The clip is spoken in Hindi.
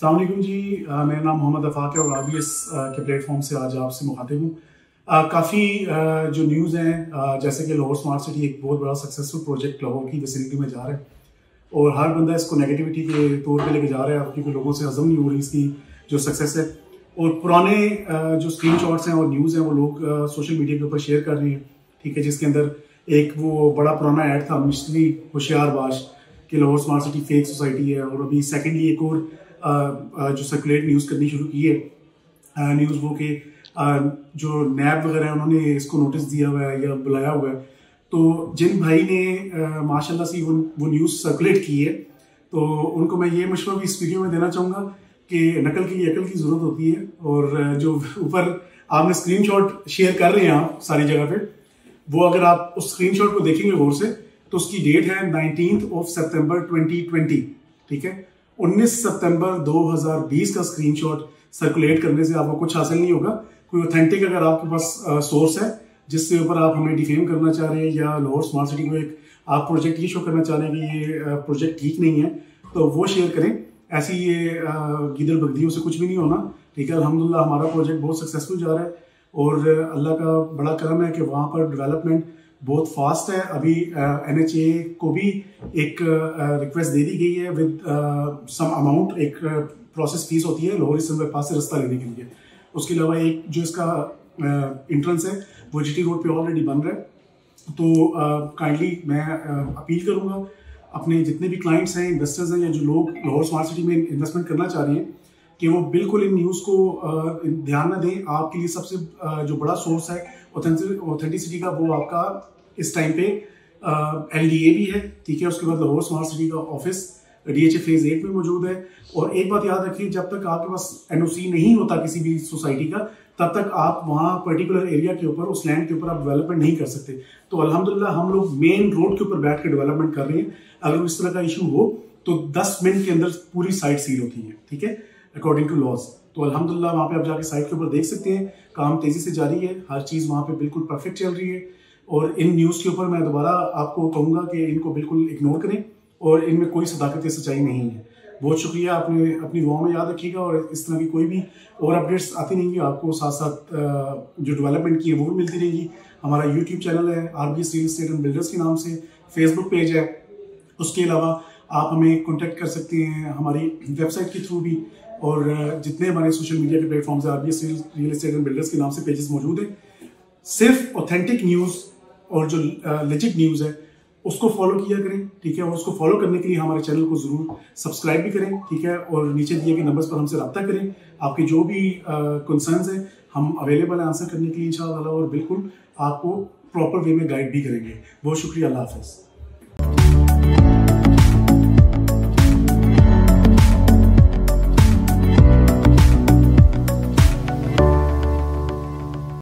अस्सलाम वालेकुम जी, मेरा नाम मोहम्मद आफाक है और RBS के प्लेटफॉर्म से आज आपसे मुखातिब हूँ। काफ़ी जो न्यूज़ हैं जैसे कि लाहौर स्मार्ट सिटी एक बहुत बड़ा सक्सेसफुल प्रोजेक्ट लाहौर की विसिनिटी में जा रहा है और हर बंदा इसको नेगेटिविटी के तौर पे लेके जा रहा है क्योंकि लोगों से हज़म नहीं हो रही इसकी जो सक्सेस है। और पुराने जो स्क्रीनशॉट्स हैं और न्यूज़ हैं वो लोग सोशल मीडिया के ऊपर शेयर कर रहे हैं, ठीक है, जिसके अंदर एक वो बड़ा पुराना ऐड था मिश्री होशियार बाज कि Lahore smart city fake society है। और अभी सेकेंडली एक और जो सर्कुलेट न्यूज़ करनी शुरू की है न्यूज़ वो कि जो नैब वगैरह है उन्होंने इसको नोटिस दिया हुआ है या बुलाया हुआ है। तो जिन भाई ने माशाल्लाह से वो न्यूज़ सर्कुलेट की है तो उनको मैं ये मशवरा भी इस वीडियो में देना चाहूँगा कि नकल के लिए अकल की ज़रूरत होती है। और जो ऊपर आपने स्क्रीनशॉट शेयर कर रहे हैं आप सारी जगह पर, वो अगर आप उस स्क्रीनशॉट को देखेंगे गौर से तो उसकी डेट है 19 सितंबर 2020, ठीक है। 19 सितंबर 2020 का स्क्रीनशॉट सर्कुलेट करने से आपको कुछ हासिल नहीं होगा। कोई ऑथेंटिक अगर आपके पास सोर्स है जिससे ऊपर आप हमें डिफेम करना चाह रहे हैं या लाहौर स्मार्ट सिटी को एक आप प्रोजेक्ट ये शो करना चाह रहे हैं कि ये प्रोजेक्ट ठीक नहीं है, तो वो शेयर करें। ऐसी ये गिदड़ बगदियों से कुछ भी नहीं होना, ठीक है। अल्हम्दुलिल्लाह हमारा प्रोजेक्ट बहुत सक्सेसफुल जा रहा है और अल्लाह का बड़ा करम है कि वहाँ पर डेवलपमेंट बहुत फास्ट है। अभी एनएचए को भी एक रिक्वेस्ट दे दी गई है विद सम अमाउंट, एक प्रोसेस फीस होती है लाहौर इसम पास से रास्ता लेने के लिए। उसके अलावा एक जो इसका इंट्रेंस है वो GT रोड पे ऑलरेडी बन रहा है। तो काइंडली मैं अपील करूँगा अपने जितने भी क्लाइंट्स हैं, इन्वेस्टर्स हैं या जो लोग लाहौर स्मार्ट सिटी में इन्वेस्टमेंट करना चाह रहे हैं कि वो बिल्कुल इन न्यूज़ को ध्यान न दें। आपके लिए सबसे जो बड़ा सोर्स है ऑथेंटिसिटी का वो आपका इस टाइम पे एलडीए भी है, ठीक है। उसके बाद लाहौर स्मार्ट सिटी का ऑफिस DHA फेज़ 8 में मौजूद है। और एक बात याद रखिए, जब तक आपके पास NOC नहीं होता किसी भी सोसाइटी का तब तक आप वहाँ पर्टिकुलर एरिया के ऊपर उस लैंड के ऊपर आप डेवलपमेंट नहीं कर सकते। तो अल्हम्दुलिल्लाह हम लोग मेन रोड के ऊपर बैठ के डेवलपमेंट कर रहे हैं। अगर इस तरह का इशू हो तो 10 मिनट के अंदर पूरी साइट सील होती है, ठीक है, अकॉर्डिंग टू लॉज। तो अल्हम्दुलिल्लाह वहाँ पे आप जाके साइट के ऊपर देख सकते हैं, काम तेज़ी से जारी है, हर चीज़ वहाँ पे बिल्कुल परफेक्ट चल रही है। और इन न्यूज़ के ऊपर मैं दोबारा आपको कहूँगा कि इनको बिल्कुल इग्नोर करें और इनमें कोई सदाकत या सच्चाई नहीं है। बहुत शुक्रिया, आपने अपनी दुआओं में याद रखिएगा। और इस तरह की कोई भी और अपडेट्स आती रहेंगी, आपको साथ साथ जो डेवलपमेंट की है वो भी मिलती रहेगी। हमारा YouTube चैनल है RBS स्टेड बिल्डर्स के नाम से, फेसबुक पेज है। उसके अलावा आप हमें कॉन्टैक्ट कर सकते हैं हमारी वेबसाइट के थ्रू भी। और जितने हमारे सोशल मीडिया के प्लेटफॉर्म्स हैं RBS real estate and builders के नाम से पेजेस मौजूद हैं। सिर्फ ऑथेंटिक न्यूज़ और जो लेजिट न्यूज़ है उसको फॉलो किया करें, ठीक है। और उसको फॉलो करने के लिए हमारे चैनल को ज़रूर सब्सक्राइब भी करें, ठीक है। और नीचे दिए गए नंबर्स पर हमसे रब्ता करें। आपके जो भी कंसर्न्स हैं हम अवेलेबल हैं आंसर करने के लिए इंशाअल्लाह, और बिल्कुल आपको प्रॉपर वे में गाइड भी करेंगे। बहुत शुक्रिया, अल्लाह हाफ़िज़।